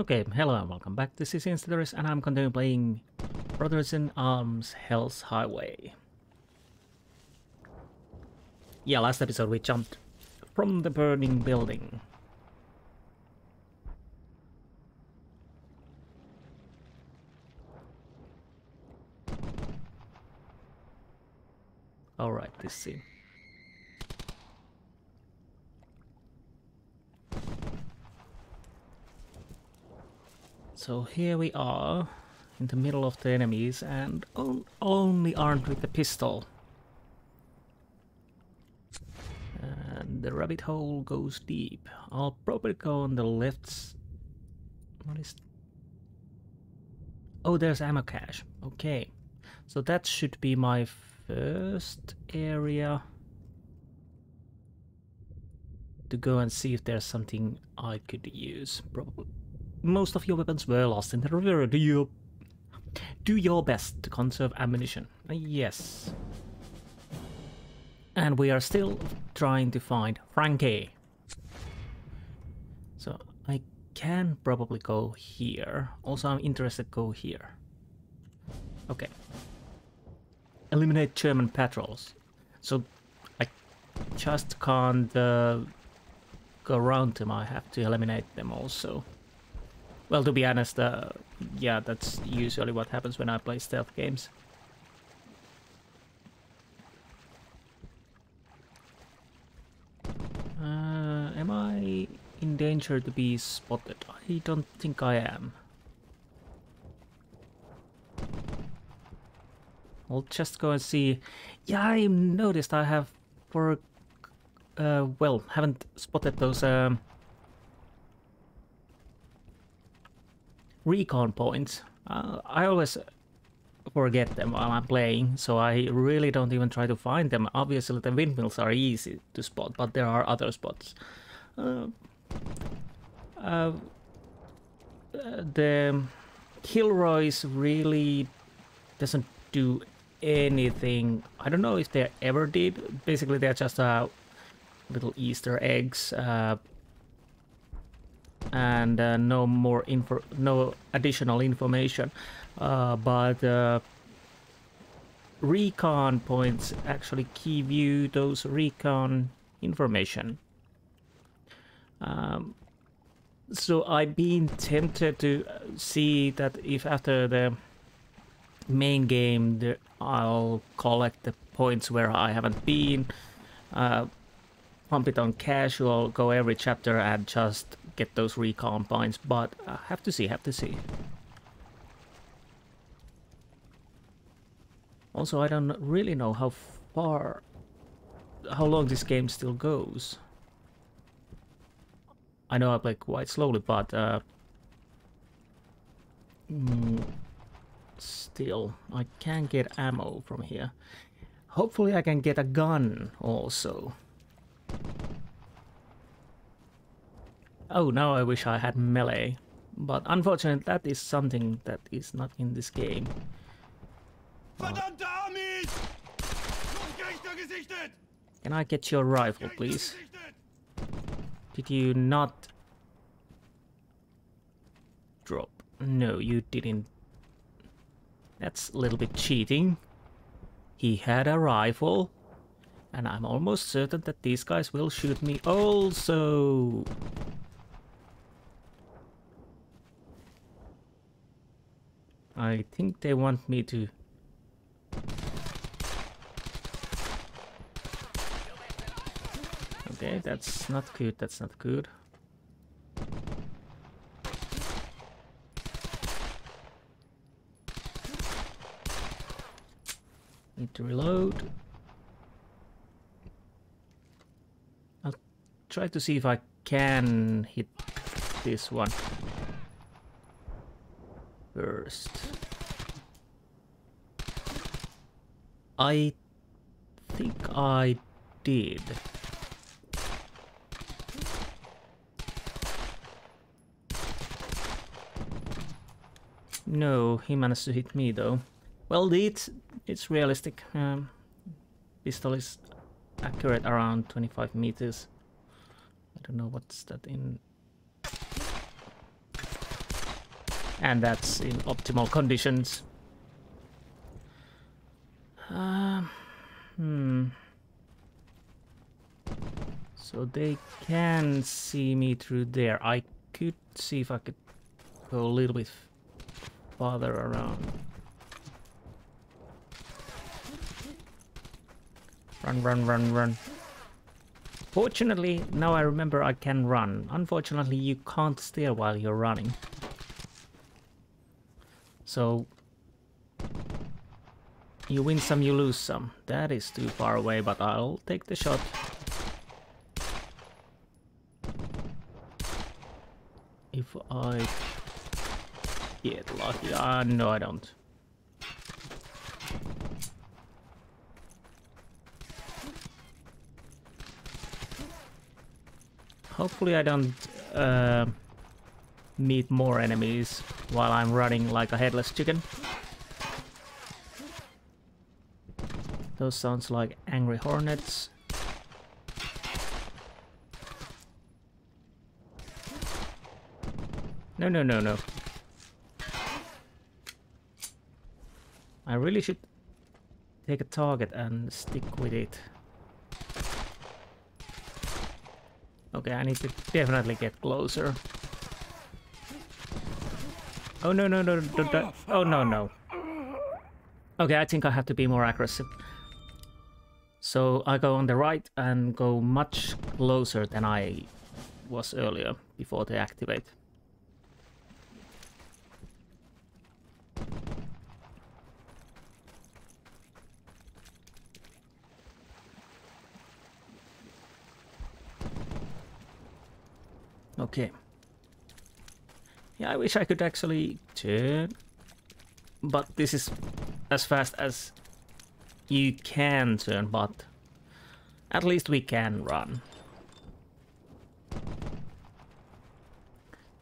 Okay, hello and welcome back. This is Institoris and I'm continuing playing Brothers in Arms: Hell's Highway. Yeah, last episode we jumped from the burning building. Alright, let's see. So here we are, in the middle of the enemies, and only armed with a pistol. And the rabbit hole goes deep. I'll probably go on the left. What is... Oh, there's ammo cache. Okay. So that should be my first area to go and see if there's something I could use. Probably. Most of your weapons were lost in the river. Do your best to conserve ammunition. Yes. And we are still trying to find Frankie. So I can probably go here. Also, I'm interested to go here. Okay. Eliminate German patrols. So I just can't go around them. I have to eliminate them also. Well, to be honest, yeah, that's usually what happens when I play stealth games. Am I in danger to be spotted? I don't think I am. I'll just go and see. Yeah, I noticed I have for... well, haven't spotted those... recon points. I always forget them while I'm playing, so I really don't even try to find them. Obviously the windmills are easy to spot, but there are other spots. The Kilroys really doesn't do anything. I don't know if they ever did. Basically they're just little Easter eggs, and no more info, no additional information, but recon points actually give you those recon information. So I've been tempted to see that if after the main game I'll collect the points where I haven't been, pump it on casual, go every chapter and just get those recon points, but I have to see. Also, I don't really know how long this game still goes. I know I play quite slowly, but still, I can get ammo from here. Hopefully I can get a gun also. Oh, now I wish I had melee, but unfortunately that is something that is not in this game. Can I get your rifle, please? Did you not drop? No, you didn't. That's a little bit cheating. He had a rifle, and I'm almost certain that these guys will shoot me also. I think they want me to... Okay, that's not good, that's not good. Need to reload. I'll try to see if I can hit this one first. I think I did. No, he managed to hit me though. Well, it's realistic. Pistol is accurate around 25 meters. I don't know what's that in. and that's in optimal conditions. So they can see me through there. I could see if I could go a little bit farther around. Run, run, run, run. Fortunately, now I remember I can run. Unfortunately, you can't steer while you're running. So, you win some, you lose some. That is too far away, but I'll take the shot. If I get lucky, no, I don't. Hopefully, I don't meet more enemies while I'm running like a headless chicken. Those sounds like angry hornets. No, no, no, no. I really should take a target and stick with it. Okay, I need to definitely get closer. Oh, no, no, no, no, no. Oh, no, no. Okay, I think I have to be more aggressive. So I go on the right and go much closer than I was earlier before they activate. Okay. Yeah, I wish I could actually turn, but this is as fast as you can turn, but at least we can run.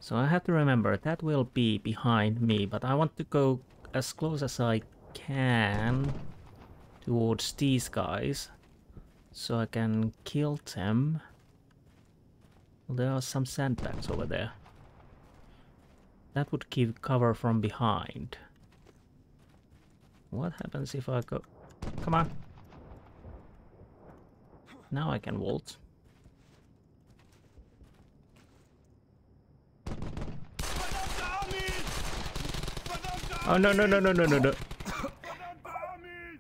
So I have to remember that will be behind me, but I want to go as close as I can towards these guys so I can kill them. Well, there are some sandbags over there. That would give cover from behind. What happens if I go... Come on. Now I can waltz. Oh, no, no, no, no, no, no, no.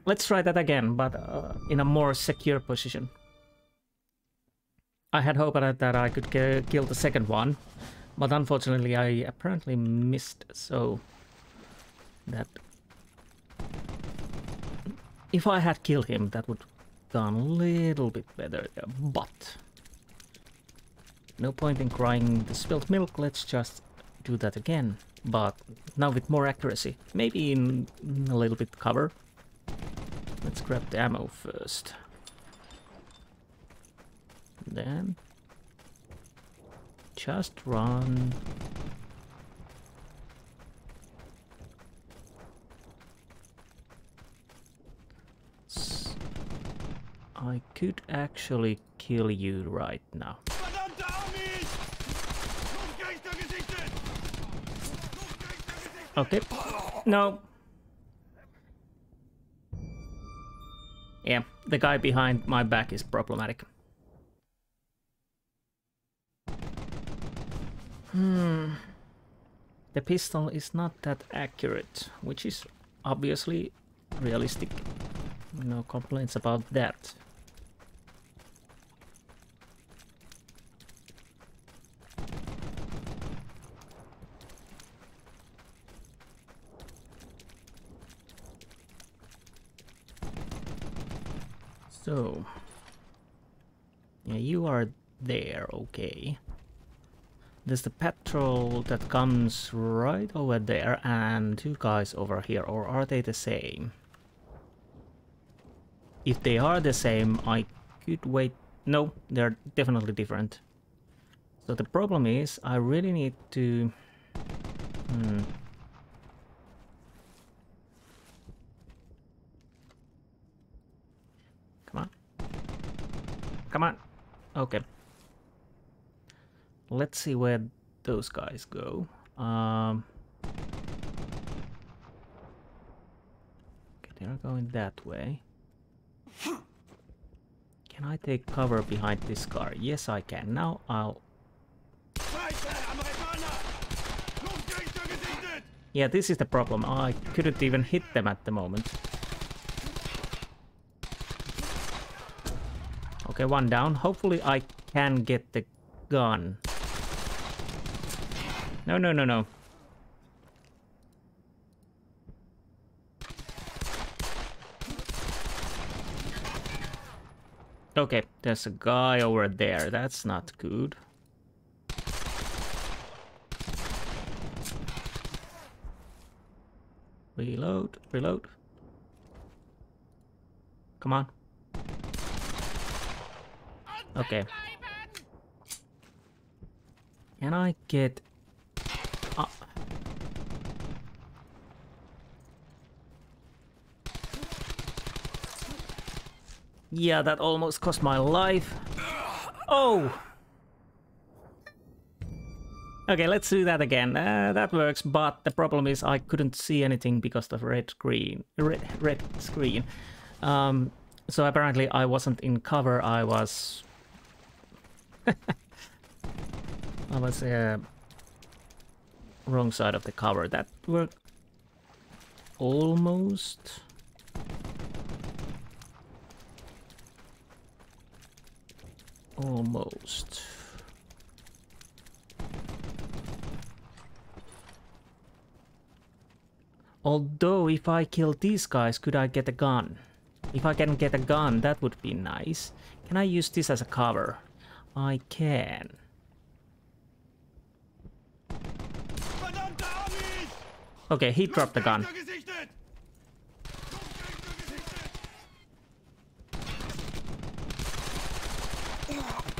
Let's try that again, but in a more secure position. I had hoped that I could kill the second one, but unfortunately I apparently missed, so that... If I had killed him, that would have done a little bit better there, but... No point in crying the spilled milk, let's just do that again, but now with more accuracy, maybe in a little bit cover. Let's grab the ammo first. Then just run. I could actually kill you right now. Okay. No. Yeah, the guy behind my back is problematic. The pistol is not that accurate, which is obviously realistic. No complaints about that. So, yeah, you are there, okay. There's the patrol that comes right over there and two guys over here, or are they the same? If they are the same, I could wait. No, they're definitely different. So the problem is I really need to... Come on. Come on. Okay. Let's see where those guys go. They are going that way. Can I take cover behind this car? Yes, I can. Now I'll... Yeah, this is the problem. I couldn't even hit them at the moment. Okay, one down. Hopefully I can get the gun. No, no, no, no. Okay, there's a guy over there. That's not good. Reload, reload. Come on. Okay. Can I get up? Yeah, that almost cost my life. Oh! Okay, let's do that again. That works, but the problem is I couldn't see anything because of red screen. So apparently I wasn't in cover. I was I was wrong side of the cover. That worked almost. Almost. Although, if I kill these guys, could I get a gun? If I can get a gun, that would be nice. Can I use this as a cover? I can. Okay, he dropped the gun.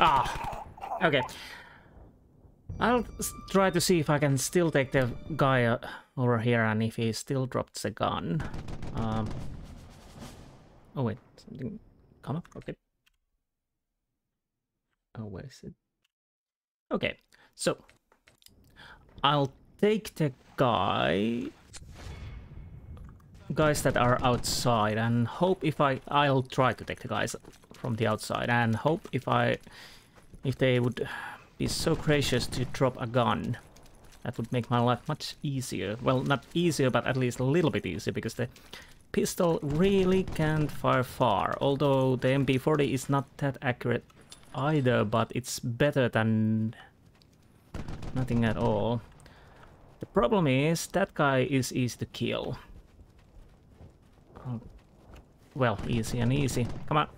Ah, okay. I'll try to see if I can still take the guy over here and if he still drops a gun. Oh wait, something come up? Okay. Oh, where is it? Okay, so I'll take the guys that are outside and hope if I'll try to take the guys from the outside and hope if they would be so gracious to drop a gun. That would make my life much easier. Well, not easier, but at least a little bit easier, because the pistol really can't fire far. Although the MP40 is not that accurate either, but it's better than nothing at all. The problem is that guy is easy to kill. Well, easy and easy. Come on.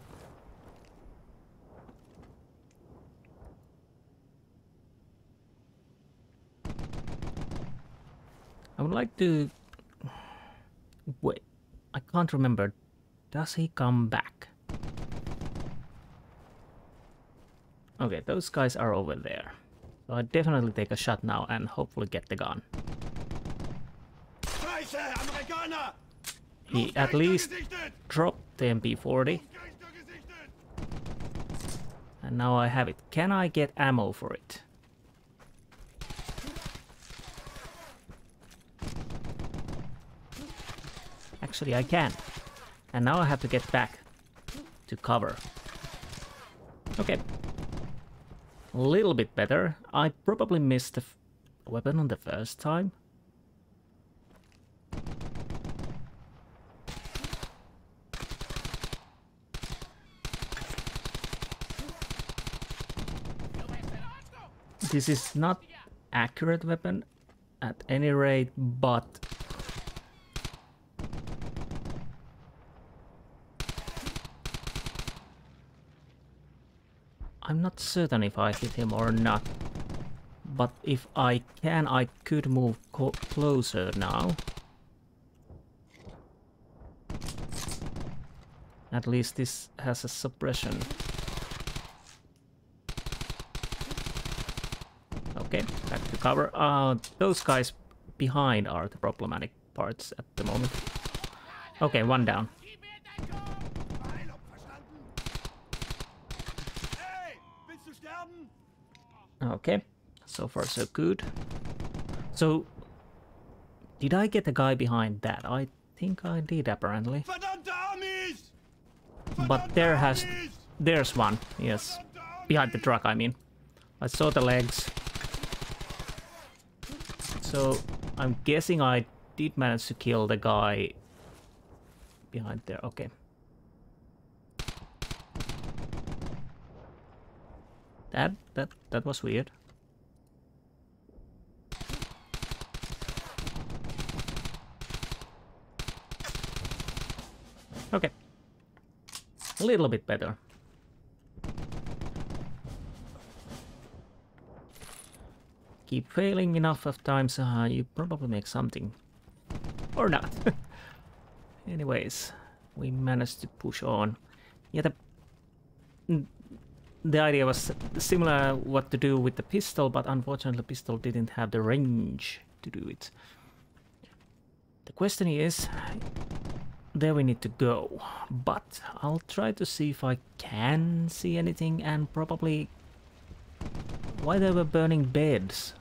I would like to... Wait, I can't remember. Does he come back? Okay, those guys are over there. So I definitely take a shot now and hopefully get the gun. He at least dropped the MP40. And now I have it. Can I get ammo for it? Actually, I can. And now I have to get back to cover. Okay. A little bit better. I probably missed the weapon on the first time. This is not accurate weapon at any rate, but... I'm not certain if I hit him or not, but if I can, I could move closer now. At least this has a suppression. Okay, back to cover. Those guys behind are the problematic parts at the moment. Okay, one down. Okay, so far so good. So, did I get the guy behind that? I think I did, apparently. But there's one, yes. Behind the truck, I mean. I saw the legs. So, I'm guessing I did manage to kill the guy behind there, okay. That was weird. Okay. A little bit better. Keep failing enough of times, you probably make something. Or not. Anyways, we managed to push on. Yeah, the idea was similar what to do with the pistol, but unfortunately the pistol didn't have the range to do it. The question is... there we need to go, but I'll try to see if I can see anything, and probably why they were burning beds.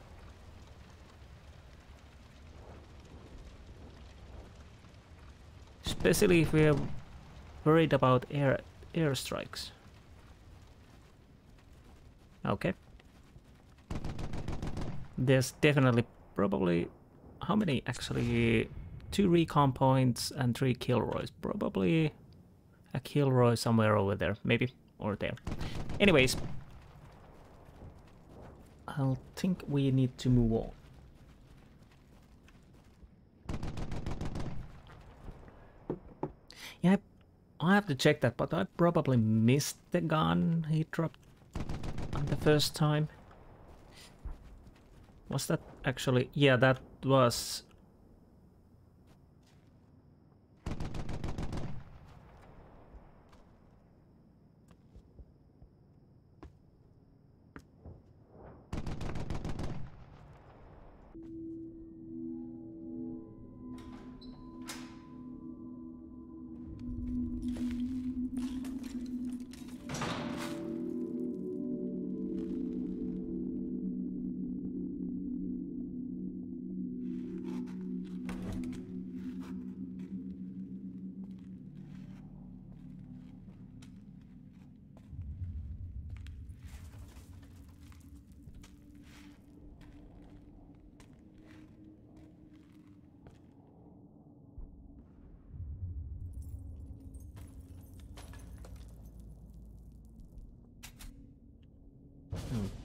Especially if we're worried about airstrikes. Okay. There's definitely probably... how many actually... 2 recon points and 3 Kilroys. Probably a Kilroy somewhere over there, maybe, or there. Anyways, I think we need to move on. Yeah, I have to check that, but I probably missed the gun he dropped on the first time. Was that actually... yeah, that was...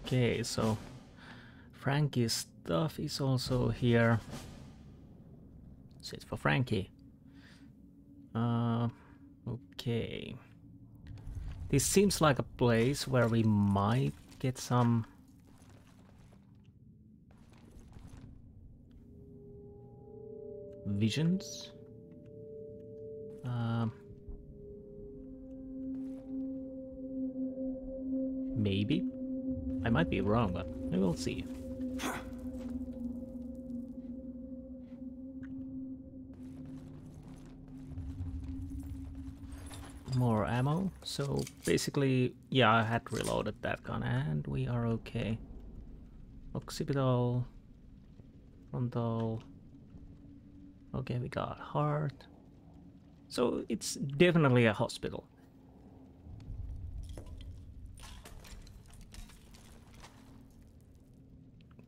okay, so Frankie's stuff is also here. So it's for Frankie. Okay. This seems like a place where we might get some... visions. Maybe. I might be wrong, but we will see. More ammo. So basically, yeah, I had reloaded that gun and we are okay. Occipital, frontal. Okay, we got heart. So it's definitely a hospital.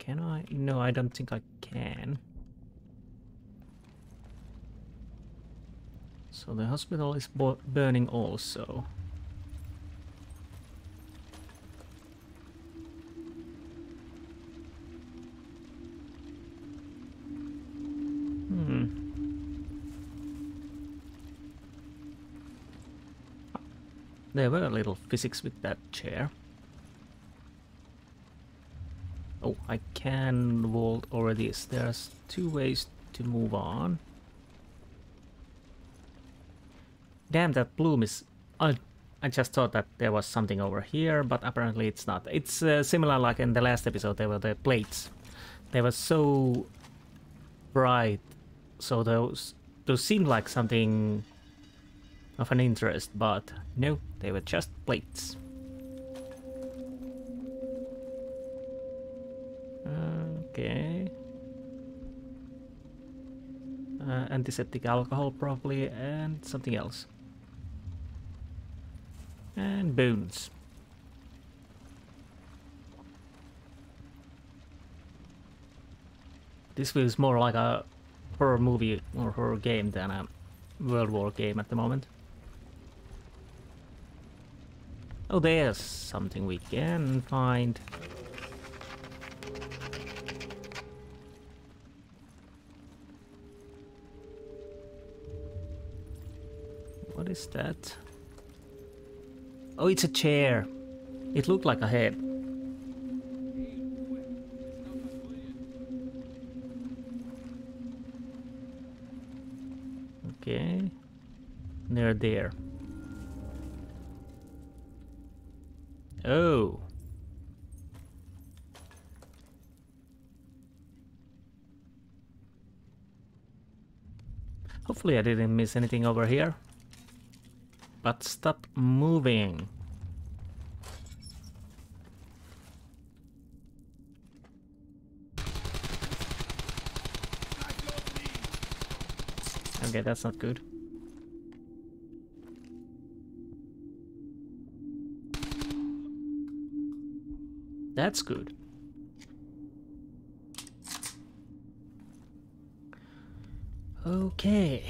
Can I? No, I don't think I can. So the hospital is burning also. There were a little physics with that chair. Oh, I can vault over this. There's 2 ways to move on. Damn, that bloom is... I just thought that there was something over here, but apparently it's not. It's similar like in the last episode, there were the plates. They were so bright, so those seemed like something of an interest, but no, they were just plates. Okay. antiseptic alcohol properly, and something else. And boons. This feels more like a horror movie or horror game than a World War game at the moment. Oh, there's something we can find. What is that? Oh, it's a chair. It looked like a head. Okay. Near there. Oh. Hopefully I didn't miss anything over here. But stop moving. Okay, that's not good. That's good. Okay.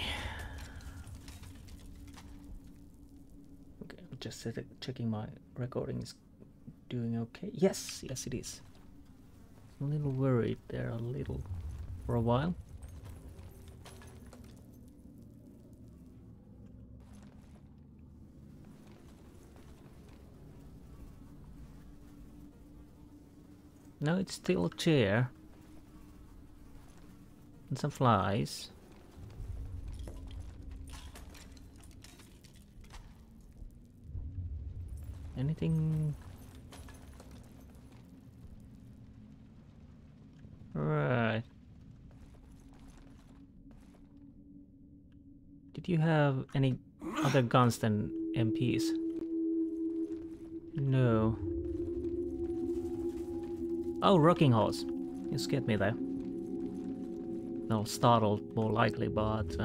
Just checking my recording is doing okay. Yes, yes it is. I'm a little worried there for a while. No, it's still a chair. And some flies. Anything? Right. Did you have any other guns than MPs? No. Oh, rocking horse. You scared me there. No, startled more likely, but...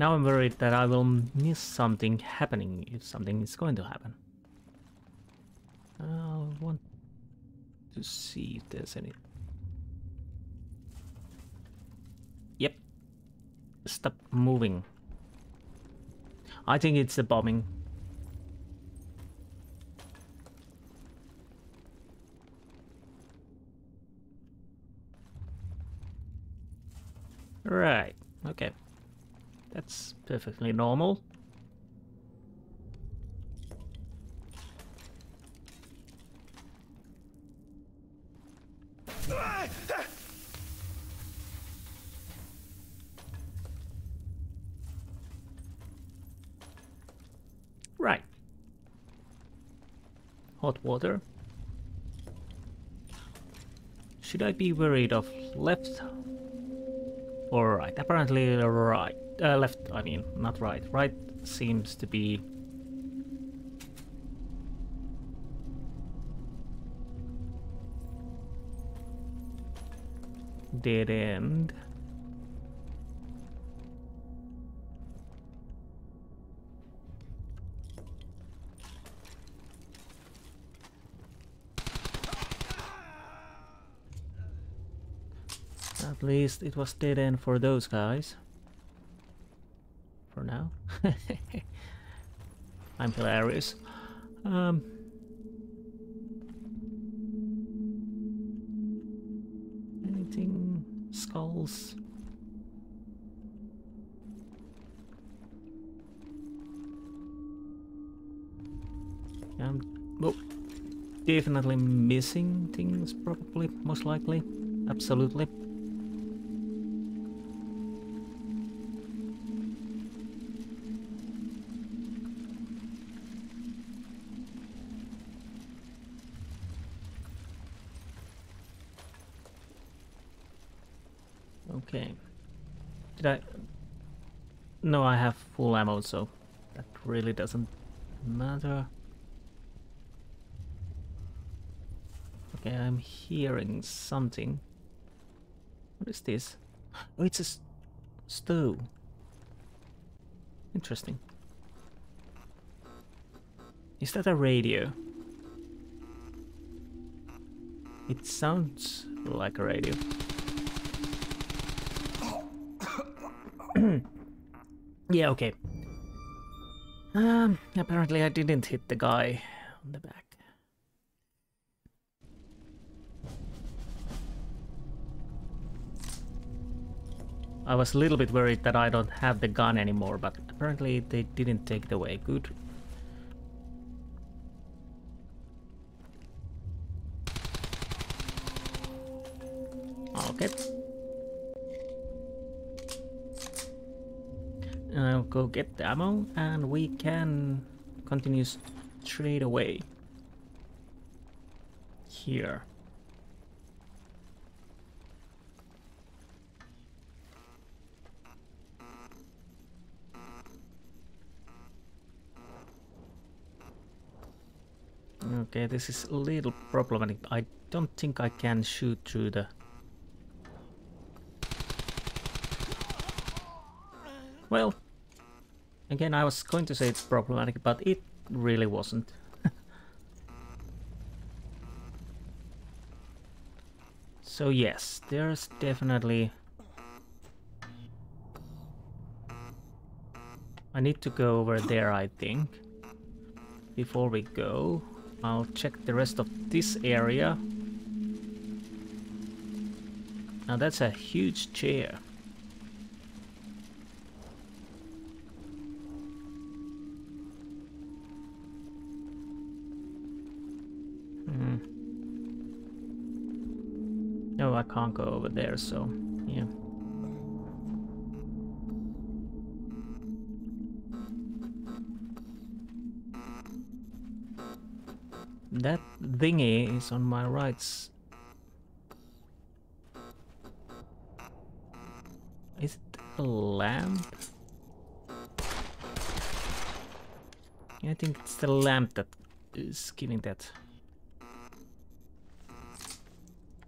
Now I'm worried that I will miss something happening, if something is going to happen. I want to see if there's any... Yep. Stop moving. I think it's the bombing. Right, okay. That's perfectly normal. Right. Hot water. Should I be worried of left or right? Apparently right. Left, I mean, not right. Right seems to be... dead end. At least it was dead end for those guys. Now I'm hilarious. Anything? Skulls? Well, definitely missing things, probably, most likely, absolutely. Okay. Did I... No, I have full ammo, so that really doesn't matter. Okay, I'm hearing something. What is this? Oh, it's a stove. Interesting. Is that a radio? It sounds like a radio. Yeah, okay. Apparently I didn't hit the guy on the back. I was a little bit worried that I don't have the gun anymore, but apparently they didn't take it away. Good. Okay. I'll go get the ammo and we can continue straight away. Here. Okay, this is a little problematic. I don't think I can shoot through the... Well, again, I was going to say it's problematic, but it really wasn't. So yes, there's definitely... I need to go over there, I think. Before we go, I'll check the rest of this area. Now that's a huge chair. No, I can't go over there, so yeah. That thingy is on my right. Is it a lamp? I think it's the lamp that is giving that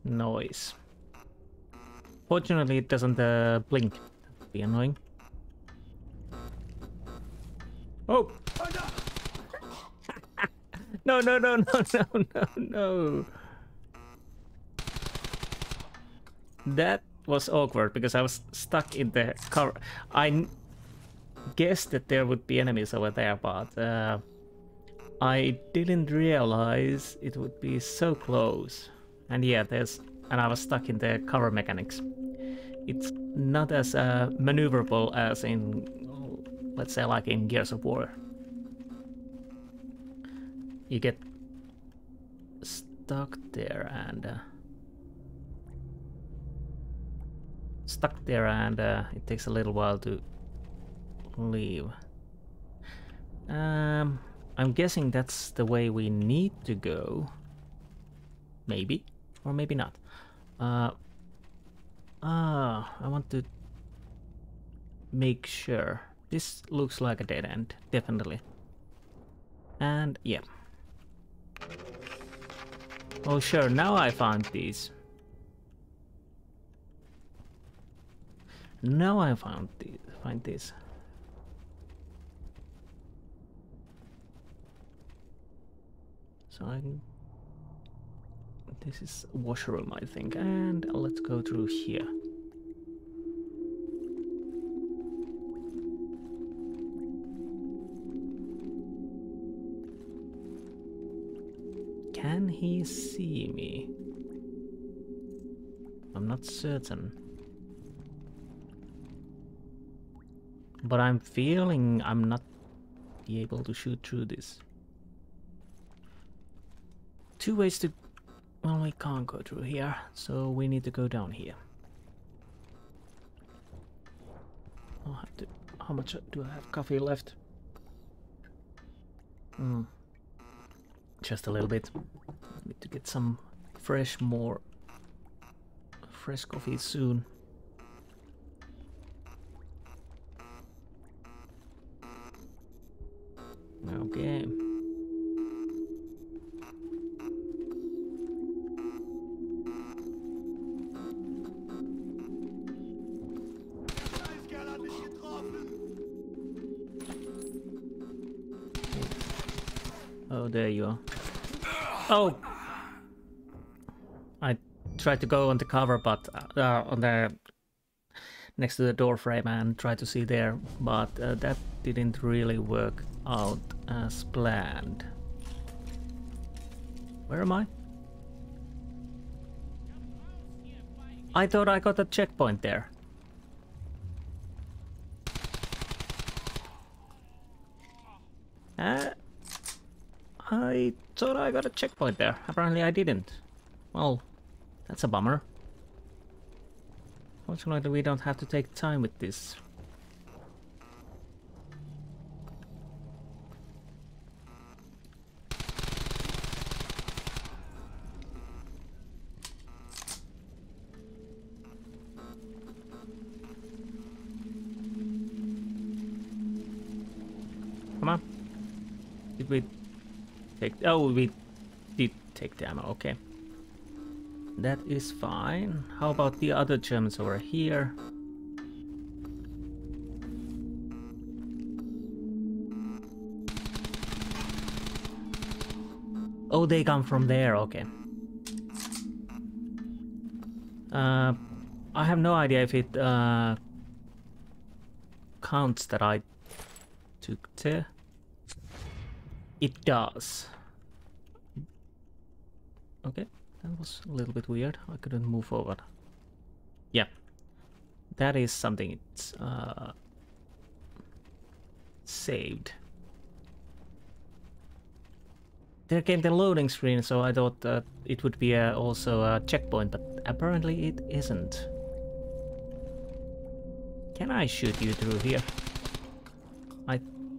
noise. Fortunately, it doesn't blink. That'd be annoying. Oh! No, no, no, no, no, no, no. That was awkward because I was stuck in the car. I guessed that there would be enemies over there, but I didn't realize it would be so close. And yeah, I was stuck in the cover mechanics. It's not as maneuverable as in, let's say, like in Gears of War. You get stuck there and it takes a little while to leave. I'm guessing that's the way we need to go. Maybe. Or maybe not. I want to make sure. This looks like a dead end, definitely. And yeah. Oh sure, now I found these. Now I found these. Find this. So I can... This is washroom, I think, and let's go through here. Can he see me? I'm not certain. But I'm feeling I'm not be able to shoot through this. Two ways to... Well, we can't go through here, so we need to go down here. I'll have to... How much do I have coffee left? Just a little bit. I need to get some fresh coffee soon. Okay. Oh, there you are. Oh! I tried to go under cover, but on the next to the door frame and tried to see there, but that didn't really work out as planned. Where am I? I thought I got a checkpoint there. I thought I got a checkpoint there. Apparently I didn't. Well, that's a bummer. Fortunately we don't have to take time with this. We take, oh, we did take the ammo, okay. That is fine. How about the other Germans over here? Oh, they come from there, okay. I have no idea if it counts that I took the... It does. Okay, that was a little bit weird. I couldn't move forward. Yeah, that is something it's saved. There came the loading screen, so I thought that it would be also a checkpoint, but apparently it isn't. Can I shoot you through here?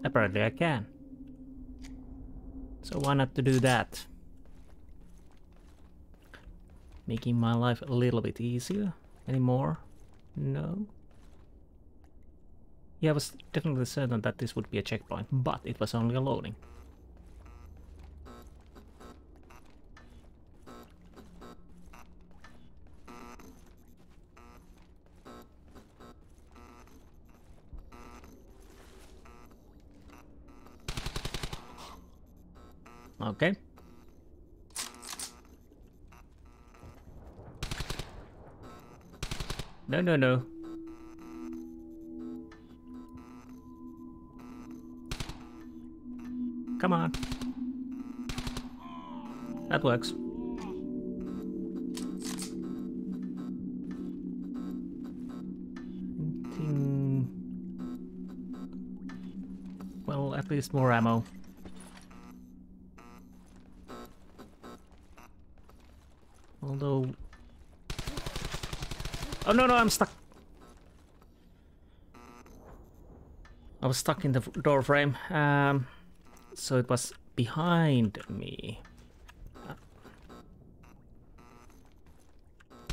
Apparently I can. So why not to do that? Making my life a little bit easier. Any more? No. Yeah, I was definitely certain that this would be a checkpoint, but it was only a loading. Okay. No, no, no. Come on. That works. Well, at least more ammo. Although... Oh no, no, I'm stuck! I was stuck in the door frame, so it was behind me.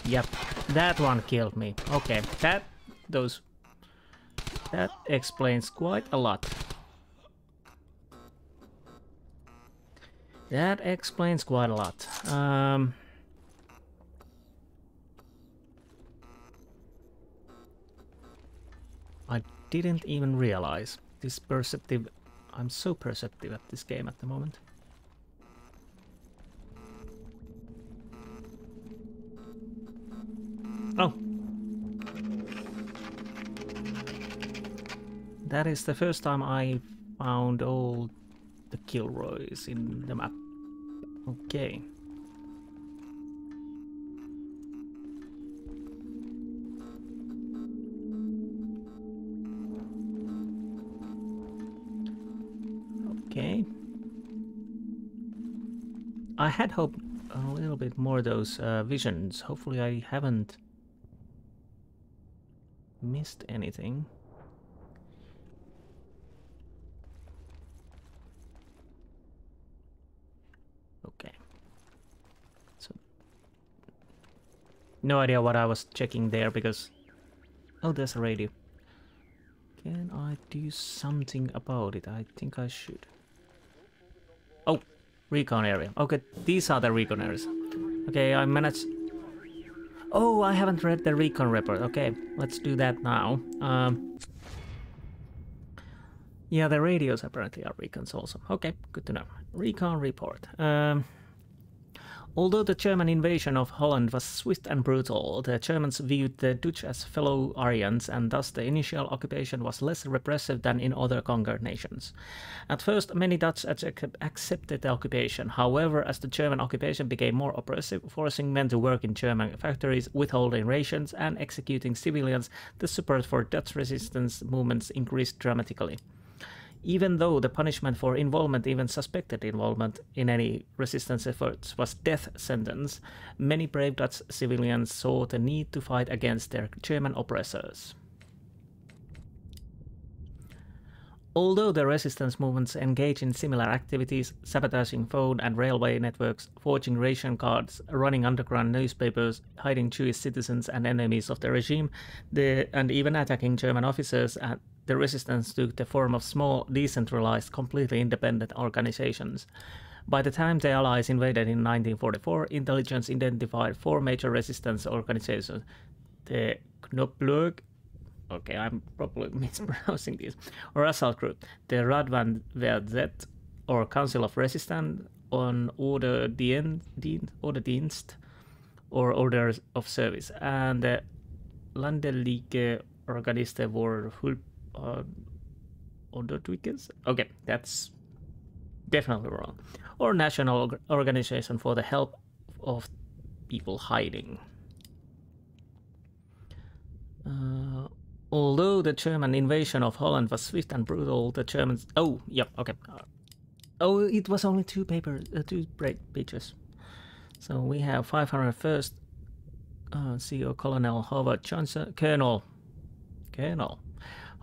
Yep, that one killed me. Okay, that explains quite a lot. That explains quite a lot. I didn't even realize this perceptive... I'm so perceptive at this game at the moment. Oh! That is the first time I found all the Kilroys in the map. Okay. I had hoped a little bit more of those visions. Hopefully I haven't missed anything. Okay. So no idea what I was checking there because... Oh, there's a radio. Can I do something about it? I think I should. Oh! Recon area. Okay, these are the recon areas. Okay, I managed... Oh, I haven't read the recon report. Okay, let's do that now. Yeah, the radios apparently are recons also. Okay, good to know. Recon report. Although the German invasion of Holland was swift and brutal, the Germans viewed the Dutch as fellow Aryans, and thus the initial occupation was less repressive than in other conquered nations. At first, many Dutch accepted the occupation. However, as the German occupation became more oppressive, forcing men to work in German factories, withholding rations, and executing civilians, the support for Dutch resistance movements increased dramatically. Even though the punishment for involvement, even suspected involvement in any resistance efforts, was death sentence, many brave Dutch civilians saw the need to fight against their German oppressors. Although the resistance movements engage in similar activities, sabotaging phone and railway networks, forging ration cards, running underground newspapers, hiding Jewish citizens and enemies of the regime, and even attacking German officers, the resistance took the form of small, decentralized, completely independent organizations. By the time the Allies invaded in 1944, intelligence identified four major resistance organizations. The Knobloch, okay, I'm probably mispronouncing this, or assault group, the Radvan Verzet, or Council of Resistance, on Order Dienst, or Order of Service, and the Landelike Organiste voor Hulp. Okay, that's definitely wrong. Or National Organization for the Help of People Hiding. Although the German invasion of Holland was swift and brutal, the Germans... Oh, yeah, okay. Oh, it was only two pages. So we have 501st CO Colonel Howard Johnson... Colonel.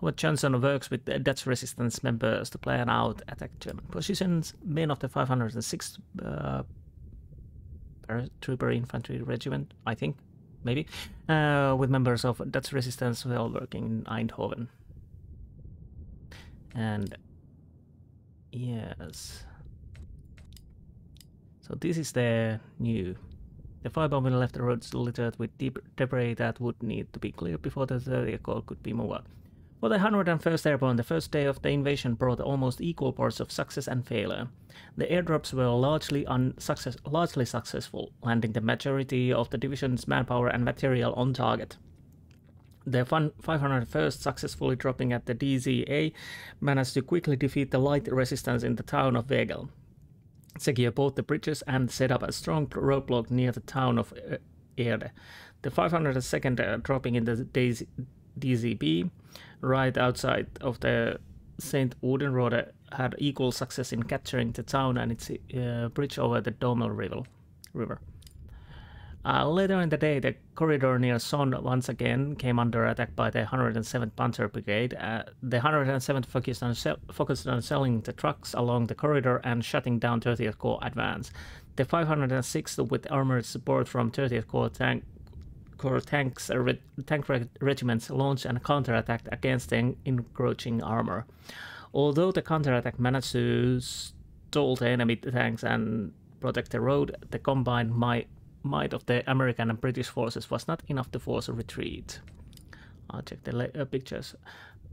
Howard Johnson works with the Dutch resistance members to plan out attack German positions. Men of the 506th Trooper Infantry Regiment, I think, maybe, with members of Dutch resistance while working in Eindhoven. And yes, so this is the new. The firebombing left the roads littered with deep debris that would need to be cleared before the 30th Corps could be moved out. For the 101st Airborne, the first day of the invasion brought almost equal parts of success and failure. The airdrops were largely successful, landing the majority of the division's manpower and material on target. The 501st, successfully dropping at the DZA, managed to quickly defeat the light resistance in the town of Wegel, secure both the bridges and set up a strong roadblock near the town of Eerde. The 502nd dropping in the DZB, right outside of the St. Odin Road, had equal success in capturing the town and its bridge over the Dommel River. Later in the day, the corridor near Sonne once again came under attack by the 107th Panzer Brigade. The 107th focused on selling the trucks along the corridor and shutting down 30th Corps advance. The 506th, with armored support from 30th Corps tank regiments launched and counterattacked against the encroaching armor. Although the counterattack managed to stall the enemy tanks and protect the road, the combined might of the American and British forces was not enough to force a retreat. I'll check the pictures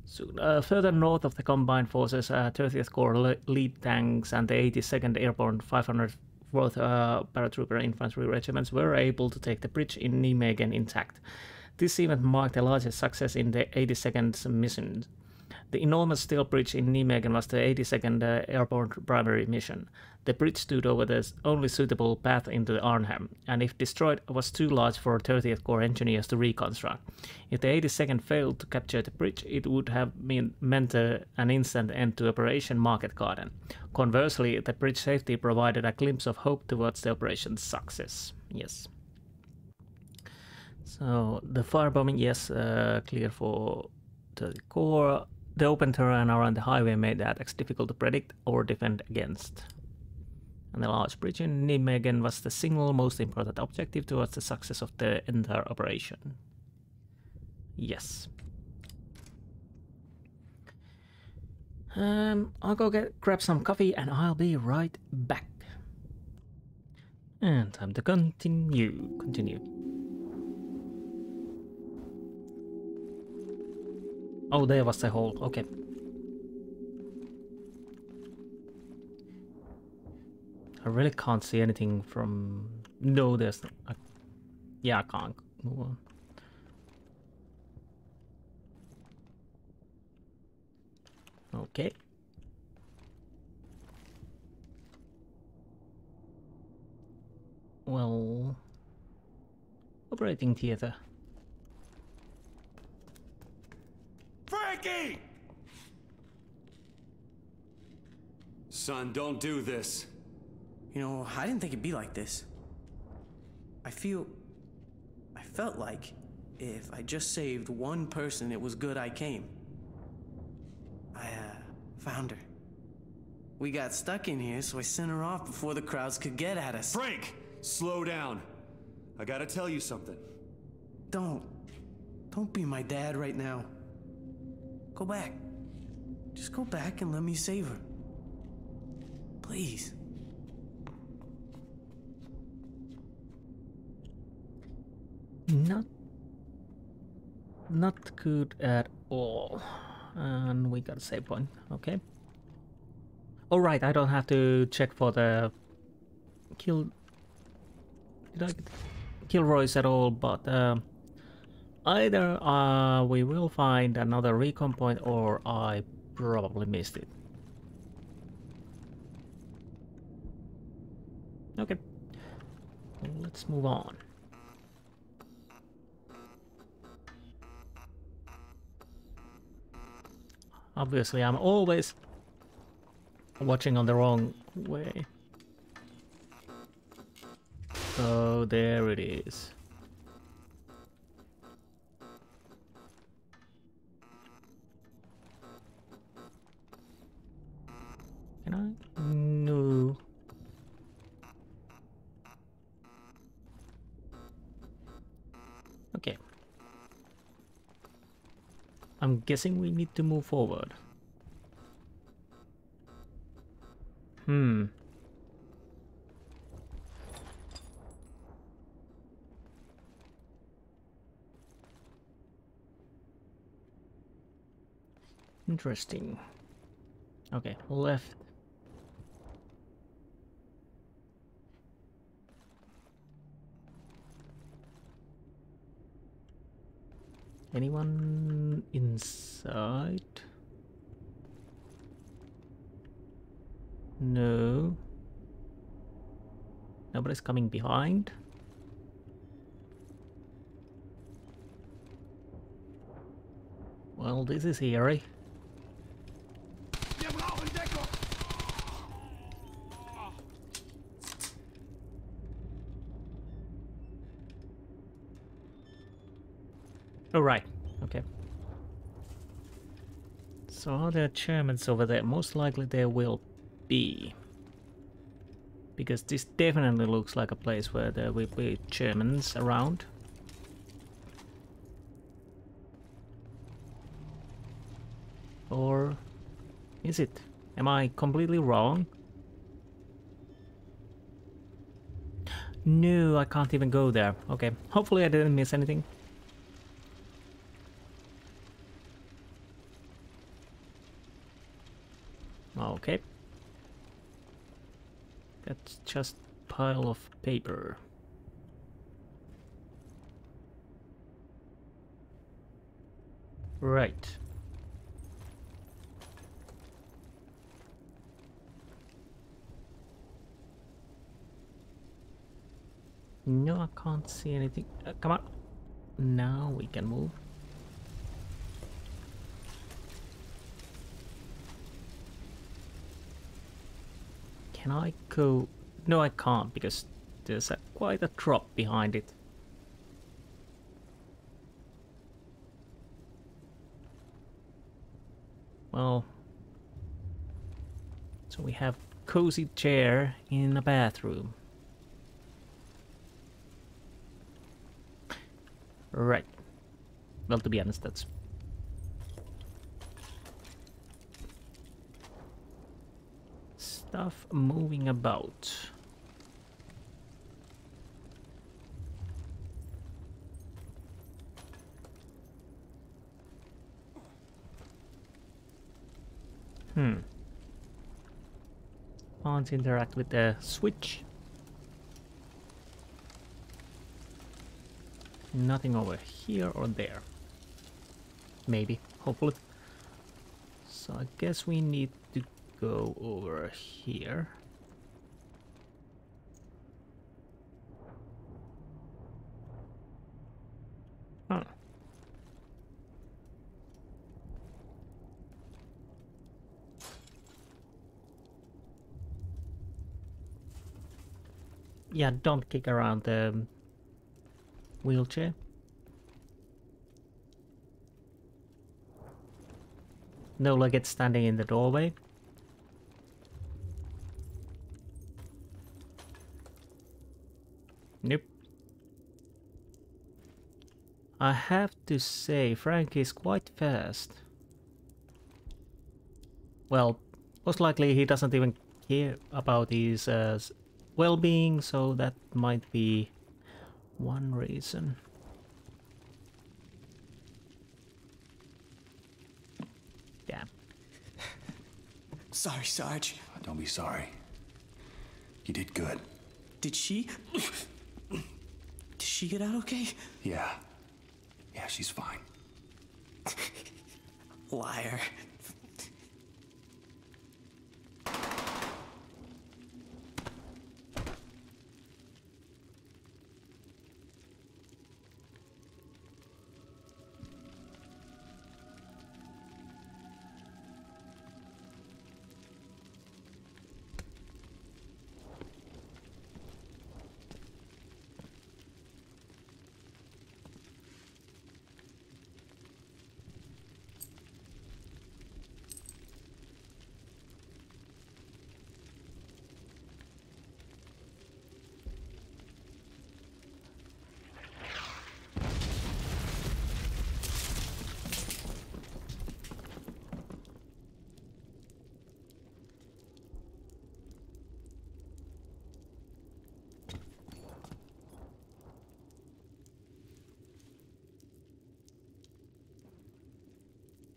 soon. Further north of the combined forces, 30th Corps lead tanks and the 82nd Airborne 504th Paratrooper Infantry Regiments were able to take the bridge in Nijmegen intact. This event marked the largest success in the 82nd mission. The enormous steel bridge in Nijmegen was the 82nd Airborne primary mission. The bridge stood over the only suitable path into Arnhem, and if destroyed, was too large for 30th Corps engineers to reconstruct. If the 82nd failed to capture the bridge, it would have meant an instant end to Operation Market Garden. Conversely, the bridge safety provided a glimpse of hope towards the operation's success. Yes. So, the firebombing, yes, clear for 30th Corps. The open terrain around the highway made the attacks difficult to predict or defend against. And the large bridge in Nijmegen was the single most important objective towards the success of the entire operation. Yes. I'll go grab some coffee and I'll be right back. And time to continue. Oh, there was the hole, okay. I really can't see anything from... No, there's... Yeah, I can't move on. Okay. Well... Operating theater. Frankie! Son, don't do this. You know, I didn't think it'd be like this. I felt like if I just saved one person, it was good I came. I found her. We got stuck in here, so I sent her off before the crowds could get at us. Frank! Slow down. I gotta tell you something. Don't be my dad right now. Go back. Just go back and let me save her. Please. Not good at all. And we got a save point. Okay. Alright, I don't have to check for the Kilroys at all, but either we will find another recon point or I probably missed it. Okay. Let's move on. Obviously, I'm always watching on the wrong way. So there it is. Can I? No. Okay. I'm guessing we need to move forward. Interesting. Okay, left. Anyone inside? No. Nobody's coming behind. Well, this is eerie. Oh, right. Okay. So are there Germans over there? Most likely there will be. Because this definitely looks like a place where there will be Germans around. Or is it? Am I completely wrong? No, I can't even go there. Okay. Hopefully I didn't miss anything. Okay, that's just a pile of paper. Right. No, I can't see anything. Come on. Now we can move. Can I go? No, I can't because there's quite a drop behind it. Well, so we have cozy chair in a bathroom. Right. Well, to be honest, that's... Stuff moving about. can't interact with the switch. Nothing over here or there. Maybe, hopefully. So I guess we need to go over here. Huh. Yeah, don't kick around the wheelchair. No luggage standing in the doorway. Nope. I have to say, Frank is quite fast. Well, most likely he doesn't even care about his well-being, so that might be one reason. Damn. Sorry, Sarge. Don't be sorry. You did good. Did she? Did she get out okay? Yeah. Yeah, she's fine. Liar.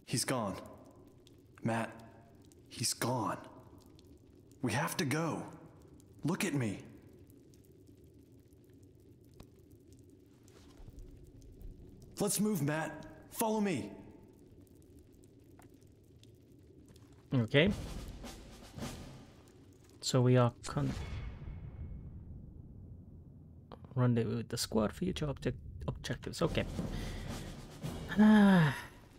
He's gone. Matt, he's gone. We have to go. Look at me. Let's move, Matt. Follow me. Okay. So we are rendezvous with the squad, future objectives. Okay.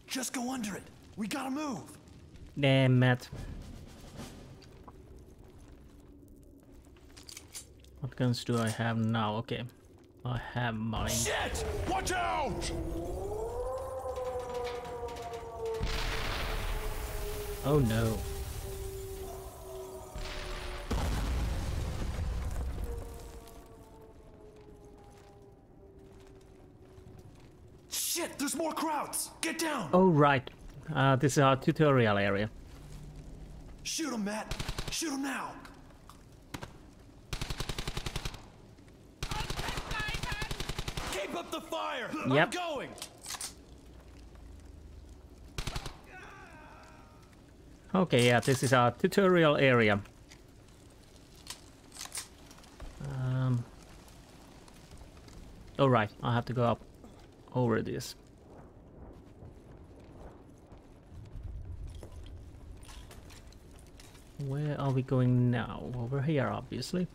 Just go under it. We gotta move. Damn, Matt. What guns do I have now? Okay, I have mine. Shit! Watch out! Oh no. There's more crowds! Get down! Oh, right. This is our tutorial area. Shoot him, Matt! Shoot him now! Keep up the fire! Yep. I'm going! Okay, yeah, this is our tutorial area. Oh, right. I have to go up over this. Where are we going now? Over here, obviously.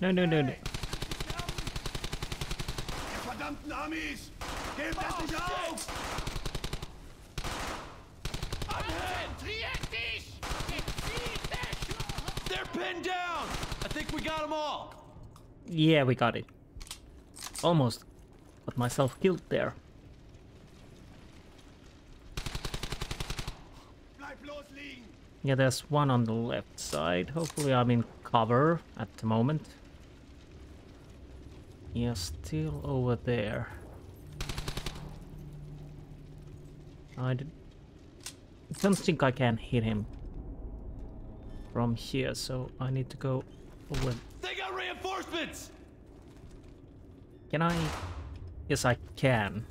No, no, no, no. They're pinned down! I think we got them all! Yeah, we got it. Almost got myself killed there. Yeah, there's one on the left side. Hopefully I'm in cover at the moment. Yeah, still over there. I don't think I can hit him from here, so I need to go over. They got reinforcements! Can I? Yes, I can.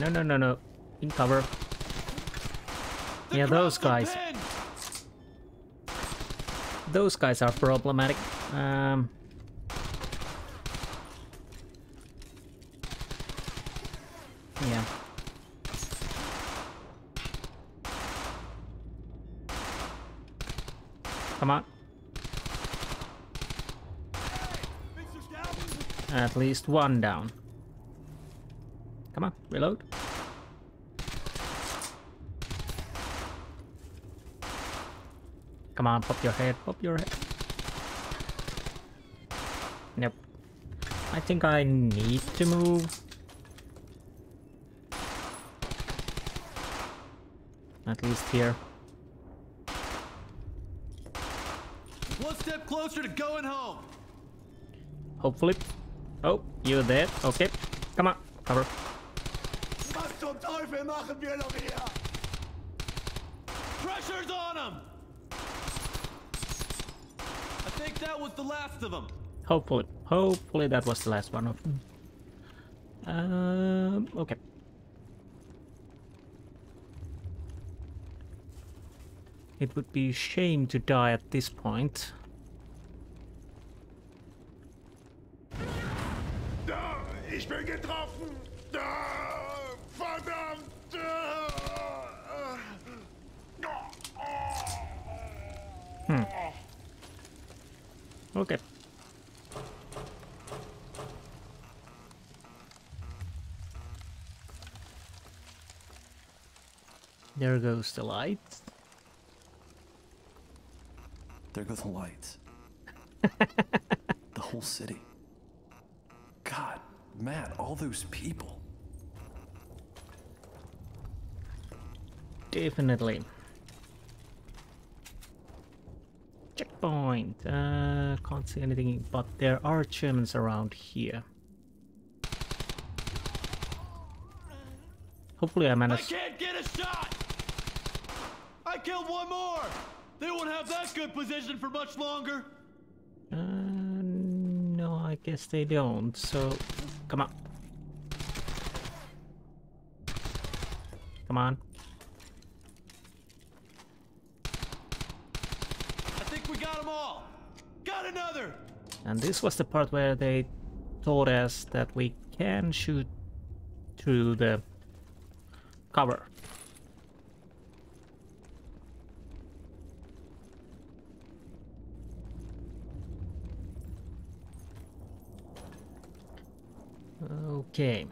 No, no, no, no. In cover. Yeah, those guys. Those guys are problematic. Yeah. Come on. At least one down. Come on, reload. Come on, pop your head, pop your head. Nope. I think I need to move. At least here. One step closer to going home. Hopefully. Oh, you're dead. Okay. Come on, cover. Pressure's on him. I think that was the last of them. Hopefully. Hopefully that was the last one of them. Okay. It would be a shame to die at this point. Okay. There goes the light. There goes the lights. The whole city. God, Matt, all those people. Definitely. Checkpoint. Can't see anything, but there are Germans around here. Hopefully I managed. I can't get a shot! I killed one more! They won't have that good position for much longer. No, I guess they don't. So, come on. Come on. I think we got them all. Got another. And this was the part where they told us that we can shoot through the cover. Okay.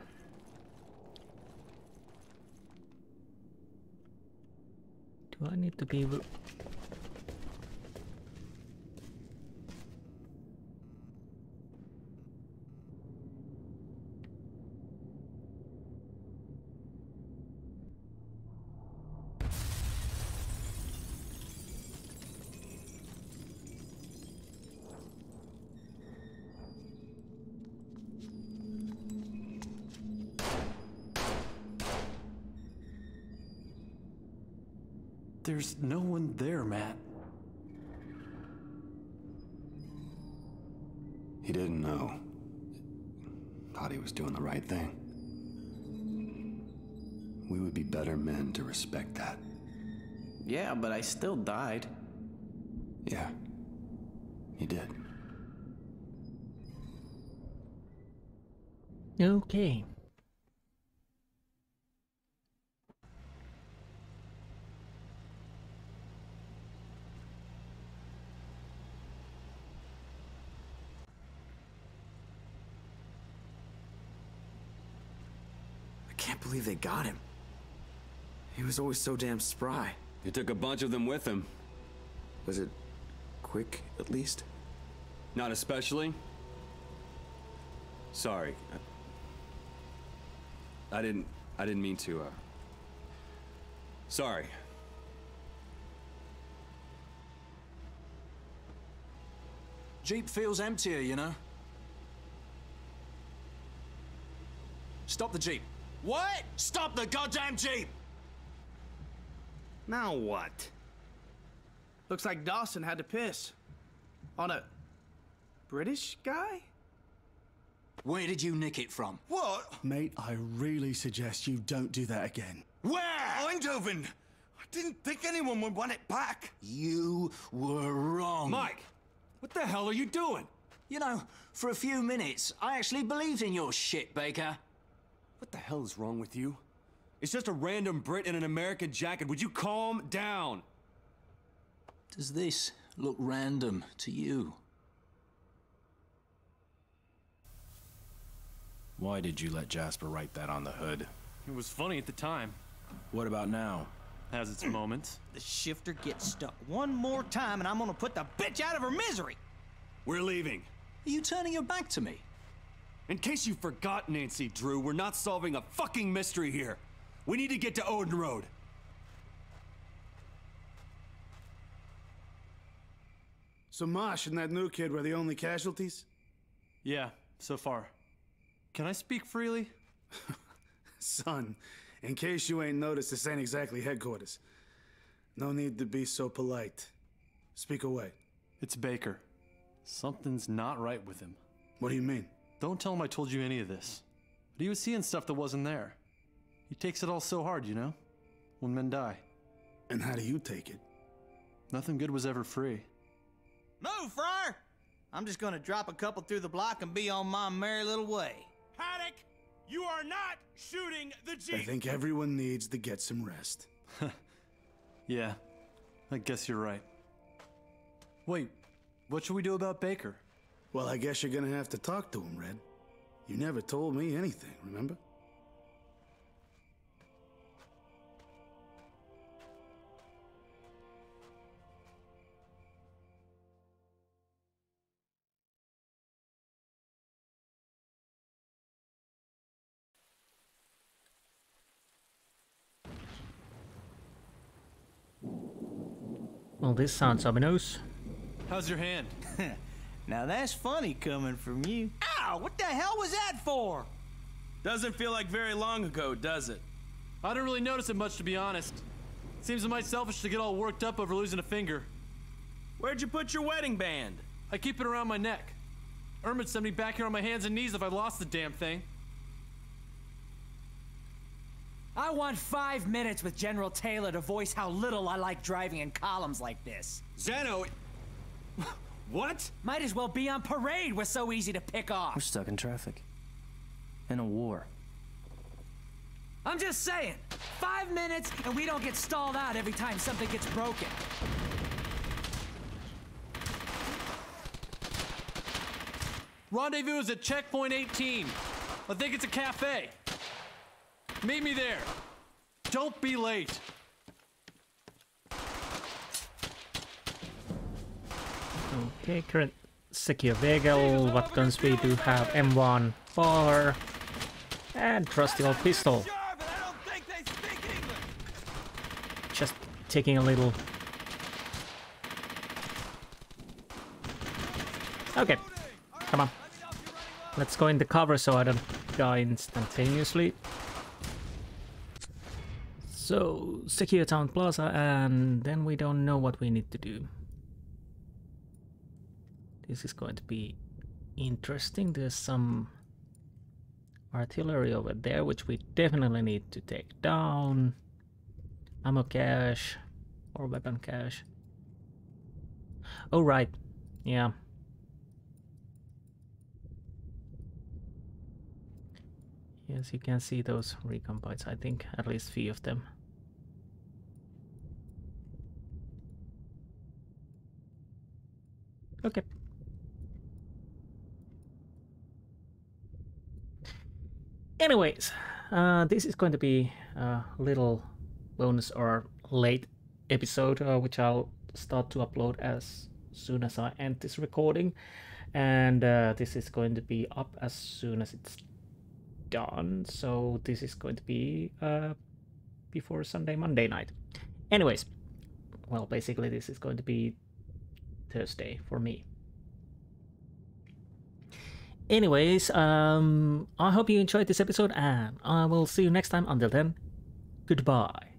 Do I need to give... There's no one there, Matt. He didn't know. Thought he was doing the right thing. We would be better men to respect that. Yeah, but I still died. Yeah, you did. Okay. I believe they got him. He was always so damn spry. He took a bunch of them with him. Was it quick, at least? Not especially. Sorry. I didn't mean to, Sorry. Jeep feels emptier, you know? Stop the Jeep. What? Stop the goddamn Jeep! Now what? Looks like Dawson had to piss. On a... British guy? Where did you nick it from? What? Mate, I really suggest you don't do that again. Where? Eindhoven! I didn't think anyone would want it back. You were wrong. Mike, what the hell are you doing? You know, for a few minutes, I actually believed in your shit, Baker. What the hell's wrong with you? It's just a random Brit in an American jacket. Would you calm down? Does this look random to you? Why did you let Jasper write that on the hood? It was funny at the time. What about now? Has its moments. The shifter gets stuck one more time and I'm gonna put the bitch out of her misery! We're leaving. Are you turning your back to me? In case you forgot, Nancy Drew, we're not solving a fucking mystery here. We need to get to Odin Road. So Mosh and that new kid were the only casualties? Yeah, so far. Can I speak freely? Son, in case you ain't noticed, this ain't exactly headquarters. No need to be so polite. Speak away. It's Baker. Something's not right with him. What do you mean? Don't tell him I told you any of this. But he was seeing stuff that wasn't there. He takes it all so hard, you know? When men die. And how do you take it? Nothing good was ever free. Move, Friar! I'm just gonna drop a couple through the block and be on my merry little way. Paddock, you are not shooting the Jeep! I think everyone needs to get some rest. Yeah, I guess you're right. Wait, what should we do about Baker? Well, I guess you're gonna have to talk to him, Red. You never told me anything, remember? Well, this sounds ominous. How's your hand? Now that's funny coming from you. Ow! What the hell was that for? Doesn't feel like very long ago, does it? I don't really notice it much, to be honest. Seems am I selfish to get all worked up over losing a finger. Where'd you put your wedding band? I keep it around my neck. Ermit sent me back here on my hands and knees if I lost the damn thing. I want 5 minutes with General Taylor to voice how little I like driving in columns like this. Zeno... What? Might as well be on parade, we're so easy to pick off. We're stuck in traffic. In a war. I'm just saying, 5 minutes and we don't get stalled out every time something gets broken. Rendezvous is at Checkpoint 18. I think it's a cafe. Meet me there. Don't be late. Okay, current secure vehicle. What guns we do have? M1, bar, and trusty old pistol. Just taking a little. Okay, come on. Let's go in the cover so I don't die instantaneously. So secure town plaza, and then we don't know what we need to do. This is going to be interesting. There's some artillery over there, which we definitely need to take down. Ammo cache or weapon cache. Oh, right. Yeah. Yes, you can see those recon bites. I think at least 3 of them. Okay. Anyways, this is going to be a little bonus or late episode, which I'll start to upload as soon as I end this recording. And this is going to be up as soon as it's done. So this is going to be before Sunday, Monday night. Anyways, well, basically this is going to be Thursday for me. Anyways, I hope you enjoyed this episode and I will see you next time. Until then, goodbye.